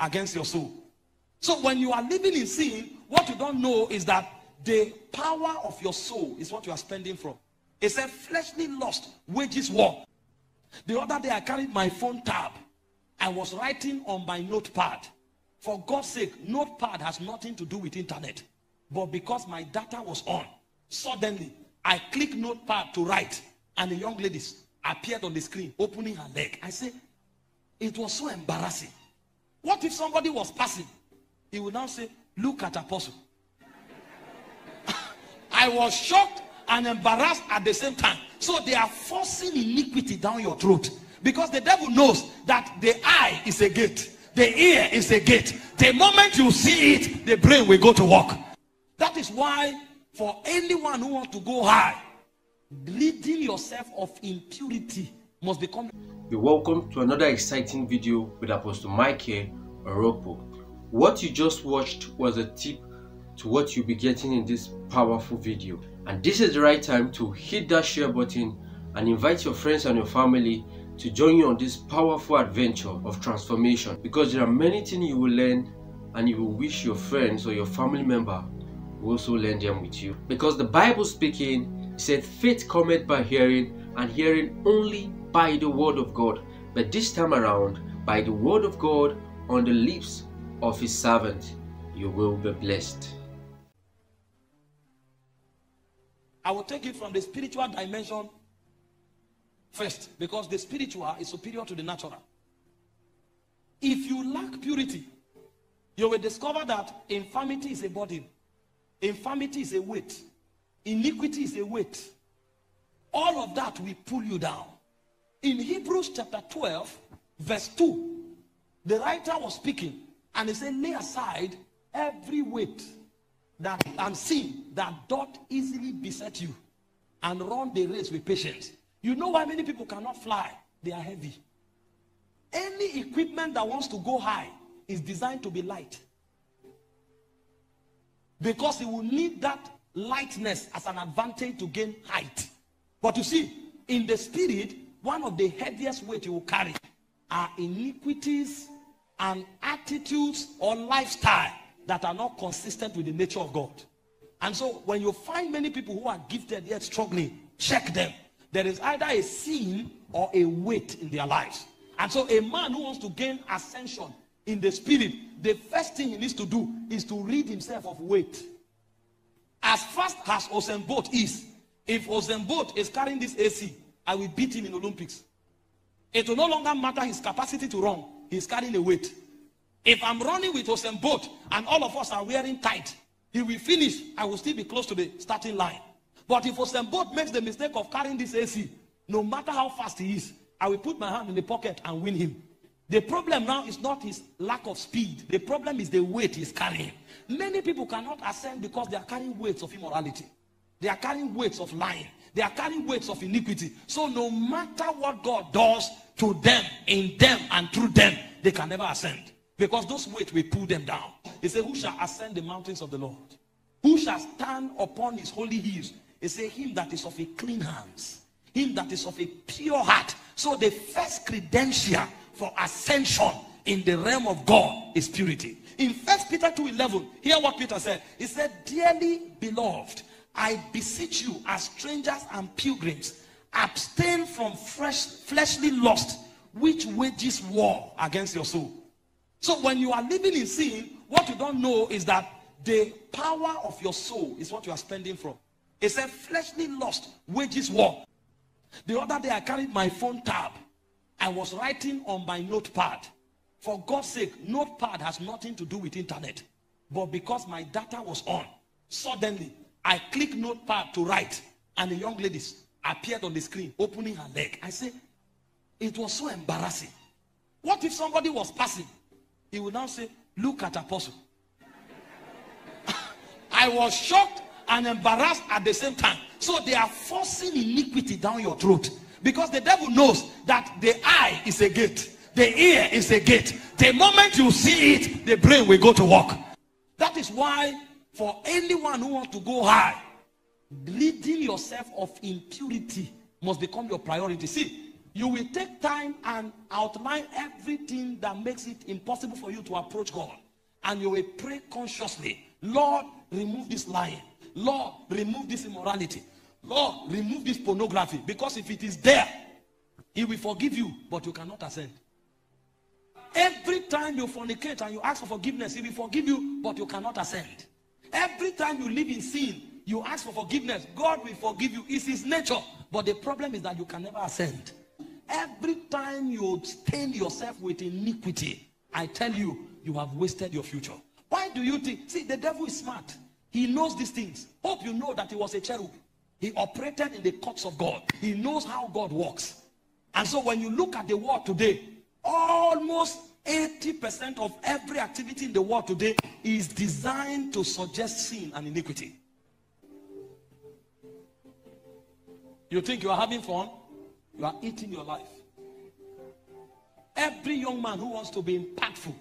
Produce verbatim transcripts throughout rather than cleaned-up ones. against your soul. So when you are living in sin, what you don't know is that the power of your soul is what you are spending from. It said fleshly lust wages war. The other day I carried my phone tab. I was writing on my notepad. For God's sake, notepad has nothing to do with internet. But because my data was on, suddenly I clicked notepad to write, and a young lady appeared on the screen opening her leg. I said, it was so embarrassing. What if somebody was passing? He would now say, look at Apostle. I was shocked and embarrassed at the same time. So they are forcing iniquity down your throat, because the devil knows that the eye is a gate, the ear is a gate. The moment you see it, the brain will go to work. That is why for anyone who wants to go high, bleeding yourself of impurity must become. You're welcome to another exciting video with Apostle Michael Orokpo. What you just watched was a tip to what you'll be getting in this powerful video, and this is the right time to hit that share button and invite your friends and your family to join you on this powerful adventure of transformation, because there are many things you will learn, and you will wish your friends or your family member will also learn them with you, because the Bible speaking said faith cometh by hearing, and hearing only by the word of God, but this time around by the word of God on the lips of his servant. You will be blessed. I will take it from the spiritual dimension first, because the spiritual is superior to the natural. If you lack purity, you will discover that infirmity is a burden, infirmity is a weight, iniquity is a weight. All of that will pull you down. In Hebrews chapter twelve verse two, the writer was speaking, and he said, lay aside every weight that and sin that doth easily beset you, and run the race with patience. You know why many people cannot fly? They are heavy. Any equipment that wants to go high is designed to be light, because it will need that lightness as an advantage to gain height. But you see, in the spirit, one of the heaviest weight you will carry are iniquities and attitudes or lifestyle that are not consistent with the nature of God. And so when you find many people who are gifted yet struggling, check them. There is either a sin or a weight in their lives. And so a man who wants to gain ascension in the spirit, the first thing he needs to do is to rid himself of weight. As fast as Osemboat is, if Osemboat is carrying this A C, I will beat him in Olympics. It will no longer matter his capacity to run. He's carrying a weight. If I'm running with Osemboat and all of us are wearing tight, he will finish. I will still be close to the starting line. But if Osemboat makes the mistake of carrying this A C, no matter how fast he is, I will put my hand in the pocket and win him. The problem now is not his lack of speed. The problem is the weight he's carrying. Many people cannot ascend because they are carrying weights of immorality. They are carrying weights of lying. They are carrying weights of iniquity. So no matter what God does to them, in them, and through them, they can never ascend, because those weights will pull them down. He said, who shall ascend the mountains of the Lord? Who shall stand upon his holy hills? He said, him that is of a clean hands, him that is of a pure heart. So the first credential for ascension in the realm of God is purity. In first Peter two eleven, hear what Peter said. He said, dearly beloved, I beseech you as strangers and pilgrims, abstain from fresh, fleshly lust, which wages war against your soul. So when you are living in sin, what you don't know is that the power of your soul is what you are spending from. It said fleshly lust wages war. The other day I carried my phone tab. I was writing on my notepad. For God's sake, notepad has nothing to do with internet. But because my data was on, suddenly I clicked notepad to write, and a young lady appeared on the screen opening her leg. I said, it was so embarrassing. What if somebody was passing? He would now say, look at Apostle. I was shocked and embarrassed at the same time. So they are forcing iniquity down your throat, because the devil knows that the eye is a gate, the ear is a gate. The moment you see it, the brain will go to work. That is why for anyone who wants to go high, bleeding yourself of impurity must become your priority. See, you will take time and outline everything that makes it impossible for you to approach God. And you will pray consciously. Lord, remove this lying. Lord, remove this immorality. Lord, remove this pornography. Because if it is there, He will forgive you, but you cannot ascend. Every time you fornicate and you ask for forgiveness, He will forgive you, but you cannot ascend. Every time you live in sin, you ask for forgiveness, God will forgive you. It's His nature. But the problem is that you can never ascend. Every time you stain yourself with iniquity, I tell you, you have wasted your future. Why do you think? See, the devil is smart. He knows these things. Hope you know that he was a cherub. He operated in the courts of God. He knows how God works. And so when you look at the world today, almost eighty percent of every activity in the world today is designed to suggest sin and iniquity. You think you are having fun? You are eating your life. Every young man who wants to be impactful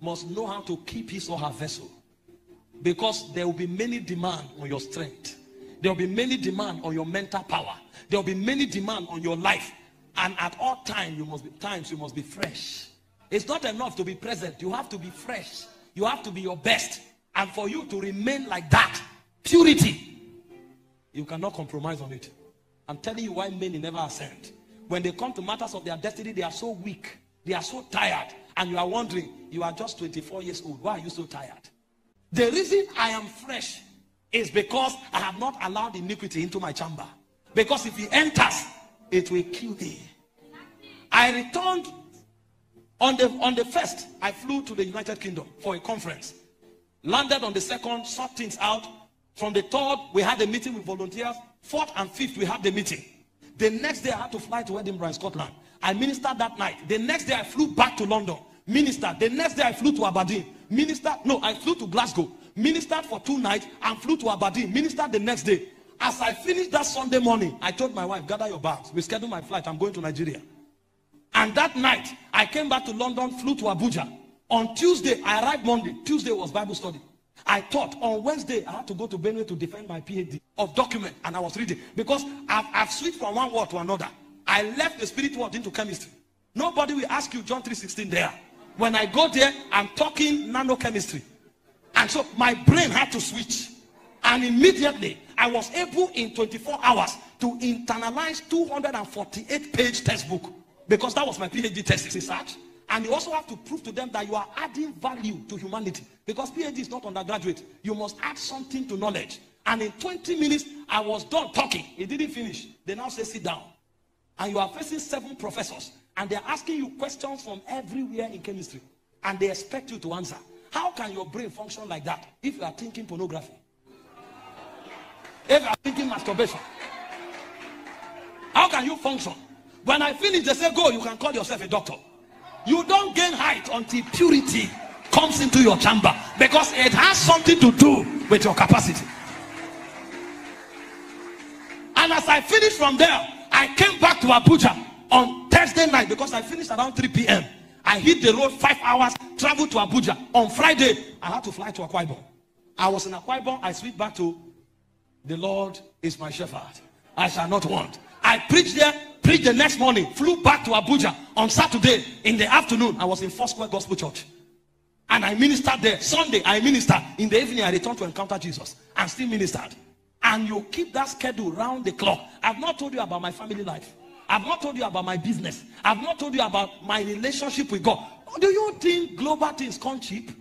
must know how to keep his or her vessel. Because there will be many demands on your strength. There will be many demands on your mental power. There will be many demands on your life. And at all times, you must be, times you must be fresh. It's not enough to be present. You have to be fresh. You have to be your best. And for you to remain like that, purity, you cannot compromise on it. I'm telling you why men never ascend. When they come to matters of their destiny, they are so weak. They are so tired. And you are wondering, you are just twenty-four years old. Why are you so tired? The reason I am fresh is because I have not allowed iniquity into my chamber. Because if he enters, it will kill thee. I returned on the, on the first. I flew to the United Kingdom for a conference. Landed on the second, sought things out. From the third, we had a meeting with volunteers. Fourth and fifth, we had the meeting. The next day, I had to fly to Edinburgh in Scotland. I ministered that night. The next day, I flew back to London. Ministered. The next day, I flew to Aberdeen. Ministered. No, I flew to Glasgow. Ministered for two nights and flew to Aberdeen. Ministered the next day. As I finished that Sunday morning, I told my wife, gather your bags. We scheduled my flight. I'm going to Nigeria. And that night, I came back to London, flew to Abuja. On Tuesday, I arrived Monday. Tuesday was Bible study. I taught. On Wednesday, I had to go to Benue to defend my P H D of document. And I was reading. Because I've, I've switched from one word to another. I left the spirit world into chemistry. Nobody will ask you John three sixteen there. When I go there, I'm talking nanochemistry. And so my brain had to switch. And immediately, I was able in twenty-four hours to internalize two hundred forty-eight page textbook. Because that was my P H D thesis research. And you also have to prove to them that you are adding value to humanity. Because P H D is not undergraduate. You must add something to knowledge. And in twenty minutes, I was done talking. It didn't finish. They now say, sit down. And you are facing seven professors. And they're asking you questions from everywhere in chemistry. And they expect you to answer. How can your brain function like that if you are thinking pornography? If you are thinking masturbation? How can you function? When I finish, they say, go, you can call yourself a doctor. You don't gain height until purity comes into your chamber. Because it has something to do with your capacity. And as I finished from there, I came back to Abuja on Thursday night because I finished around three P M I hit the road five hours, traveled to Abuja. On Friday, I had to fly to Akwa Ibom. I was in Akwa Ibom. I switched back to the Lord is my shepherd. I shall not want. I preached there, preached the next morning, flew back to Abuja. On Saturday, in the afternoon, I was in Foursquare Gospel Church. And I ministered there. Sunday, I ministered. In the evening, I returned to encounter Jesus and still ministered. And you keep that schedule round the clock. I've not told you about my family life. I've not told you about my business. I've not told you about my relationship with God. Do you think global things come cheap?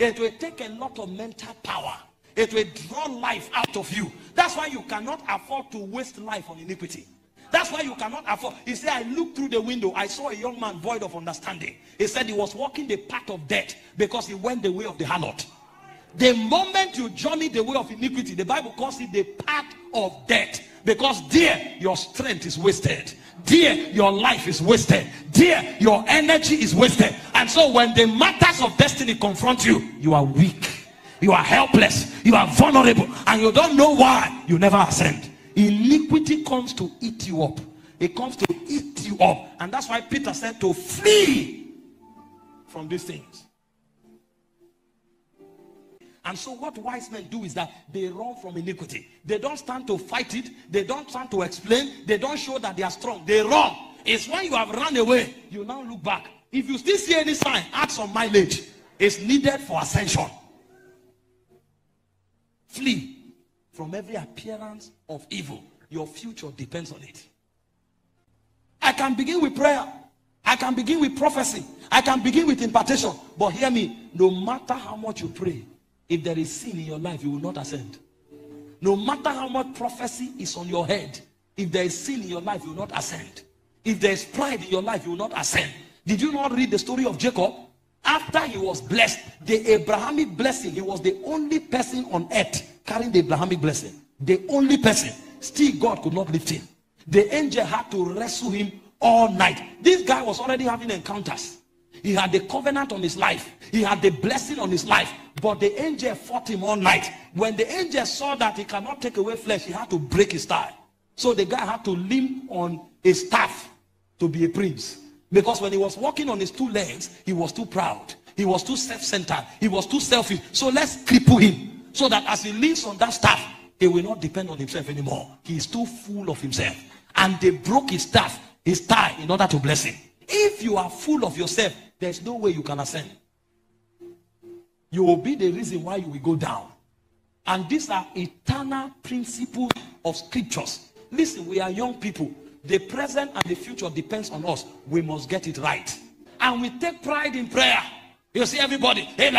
It will take a lot of mental power. It will draw life out of you. That's why you cannot afford to waste life on iniquity. That's why you cannot afford. He said, I looked through the window. I saw a young man void of understanding. He said he was walking the path of death because he went the way of the harlot. The moment you journey the way of iniquity, the Bible calls it the path of death. Because there, your strength is wasted. There, your life is wasted. There, your energy is wasted. And so when the matters of destiny confront you, you are weak. You are helpless. You are vulnerable. And you don't know why you never ascend. Iniquity comes to eat you up. It comes to eat you up. And that's why Peter said to flee from these things. And so what wise men do is that they run from iniquity. They don't stand to fight it. They don't stand to explain. They don't show that they are strong. They run. It's when you have run away, you now look back. If you still see any sign, ask on mileage. It's needed for ascension. Flee from every appearance of evil. Your future depends on it. I can begin with prayer. I can begin with prophecy. I can begin with impartation. But hear me, no matter how much you pray, if there is sin in your life, you will not ascend. No matter how much prophecy is on your head, if there is sin in your life, you will not ascend. If there is pride in your life, you will not ascend. Did you not read the story of Jacob? After he was blessed, the Abrahamic blessing, he was the only person on earth carrying the Abrahamic blessing. The only person. Still, God could not lift him. The angel had to wrestle him all night. This guy was already having encounters. He had the covenant on his life. He had the blessing on his life. But the angel fought him all night. When the angel saw that he cannot take away flesh, he had to break his staff. So the guy had to lean on a staff to be a prince. Because when he was walking on his two legs, he was too proud. He was too self-centered. He was too selfish. So let's cripple him. So that as he leans on that staff, he will not depend on himself anymore. He is too full of himself. And they broke his staff, his tie, in order to bless him. If you are full of yourself, there's no way you can ascend. You will be the reason why you will go down. And these are eternal principles of scriptures. Listen, we are young people. The present and the future depends on us. We must get it right. And we take pride in prayer. You see everybody, and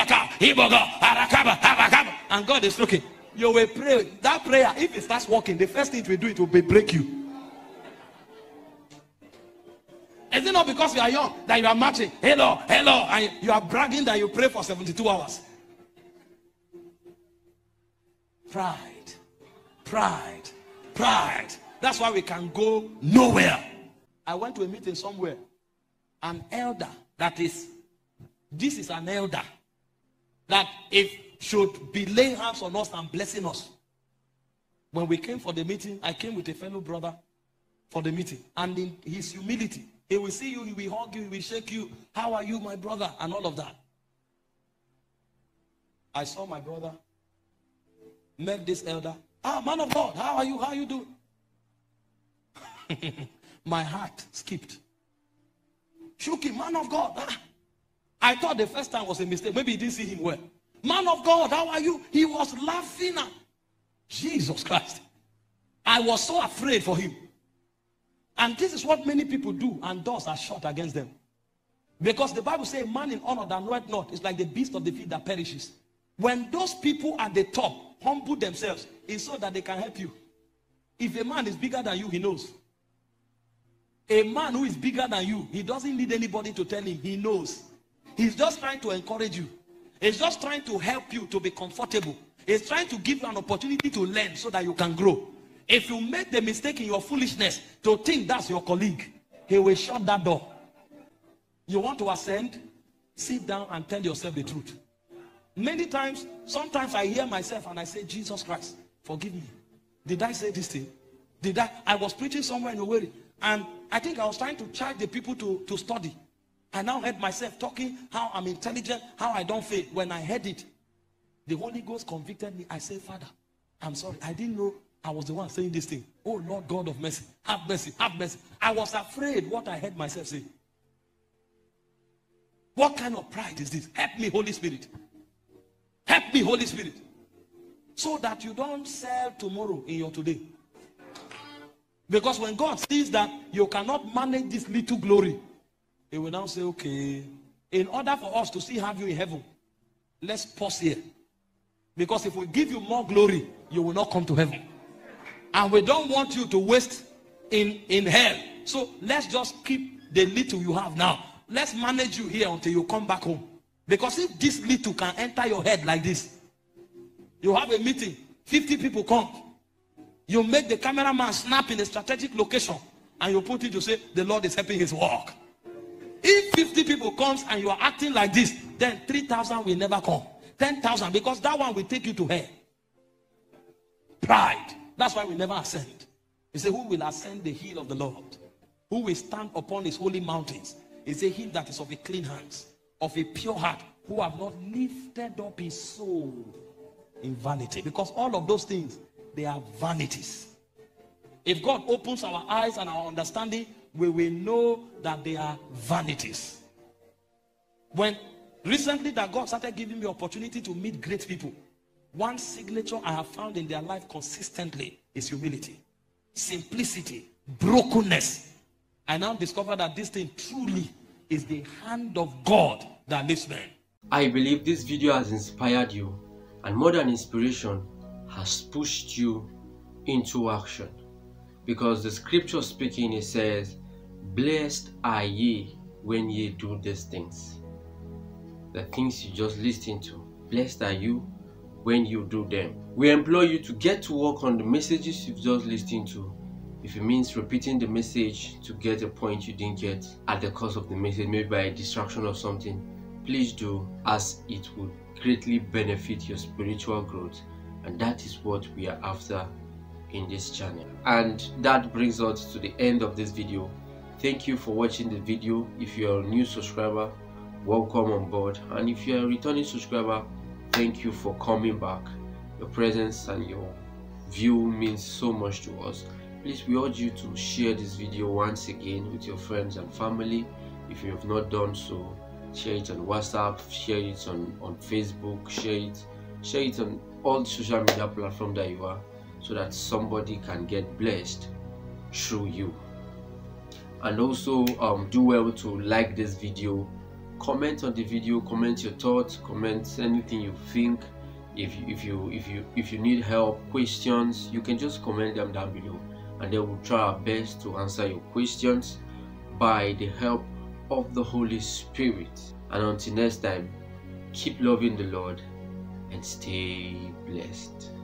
God is looking. You will pray. That prayer, if it starts working, the first thing it will do, it will be break you. Is it not because you are young that you are marching, hello, hello, and you are bragging that you pray for seventy-two hours? Pride, pride, pride. That's why we can go nowhere. I went to a meeting somewhere. An elder, that is, this is an elder that if should be laying hands on us and blessing us. When we came for the meeting, I came with a fellow brother for the meeting, and in his humility, he will see you, he will hug you, he will shake you. How are you, my brother? And all of that. I saw my brother, met this elder. Ah, man of God, how are you? How are you doing? My heart skipped. Shook him, man of God. Ah. I thought the first time was a mistake. Maybe he didn't see him well. Man of God, how are you? He was laughing at Jesus Christ. I was so afraid for him. And this is what many people do, and doors are shut against them. Because the Bible says, man in honor that knoweth not is like the beast of the field that perishes. When those people at the top humble themselves, it's so that they can help you. If a man is bigger than you, he knows. A man who is bigger than you, he doesn't need anybody to tell him, he knows. He's just trying to encourage you. He's just trying to help you to be comfortable. He's trying to give you an opportunity to learn so that you can grow. If you make the mistake in your foolishness to think that's your colleague, he will shut that door. You want to ascend? Sit down and tell yourself the truth. Many times, sometimes I hear myself and I say, Jesus Christ, forgive me. Did I say this thing? Did I? I was preaching somewhere in Owerri, and I think I was trying to charge the people to, to study. I now heard myself talking how I'm intelligent, how I don't fail. When I heard it, the Holy Ghost convicted me. I said, Father, I'm sorry. I didn't know I was the one saying this thing. Oh, Lord God of mercy, have mercy, have mercy. I was afraid what I heard myself say. What kind of pride is this? Help me, Holy Spirit. Help me, Holy Spirit. So that you don't sell tomorrow in your today. Because when God sees that you cannot manage this little glory, He will now say, okay, in order for us to still have you in heaven, let's pause here. Because if we give you more glory, you will not come to heaven. And we don't want you to waste in, in hell. So let's just keep the little you have now. Let's manage you here until you come back home. Because if this little can enter your head like this, you have a meeting, fifty people come. You make the cameraman snap in a strategic location and you put it to say, the Lord is helping his work. If fifty people comes and you are acting like this, then three thousand will never come. ten thousand, because that one will take you to hell. Pride. That's why we never ascend. He said, who will ascend the hill of the Lord? Who will stand upon his holy mountains? He said, him that is of a clean hands, of a pure heart, who have not lifted up his soul in vanity. Because all of those things, they are vanities. If God opens our eyes and our understanding we will know that they are vanities. When recently that God started giving me opportunity to meet great people, one signature I have found in their life consistently is humility, simplicity, brokenness. I now discover that this thing truly is the hand of God that lifts men. I believe this video has inspired you, and more than inspiration, has pushed you into action, because the scripture speaking, it says, blessed are ye when ye do these things. The things you just listened to, blessed are you when you do them. We implore you to get to work on the messages you've just listened to. If it means repeating the message to get a point you didn't get at the cost of the message, maybe by a distraction or something, please do, as it will greatly benefit your spiritual growth. And that is what we are after in this channel. And that brings us to the end of this video. Thank you for watching the video. If you are a new subscriber, welcome on board. And if you are a returning subscriber, thank you for coming back. Your presence and your view means so much to us. Please, we urge you to share this video once again with your friends and family. If you have not done so, share it on WhatsApp, share it on, on Facebook, share it, share it on all the social media platforms that you are, so that somebody can get blessed through you. And also um, do well to like this video, comment on the video, comment your thoughts, comment anything you think. If you, if you if you if you need help, questions, you can just comment them down below, and then we'll try our best to answer your questions by the help of the Holy Spirit. And until next time, keep loving the Lord and stay blessed.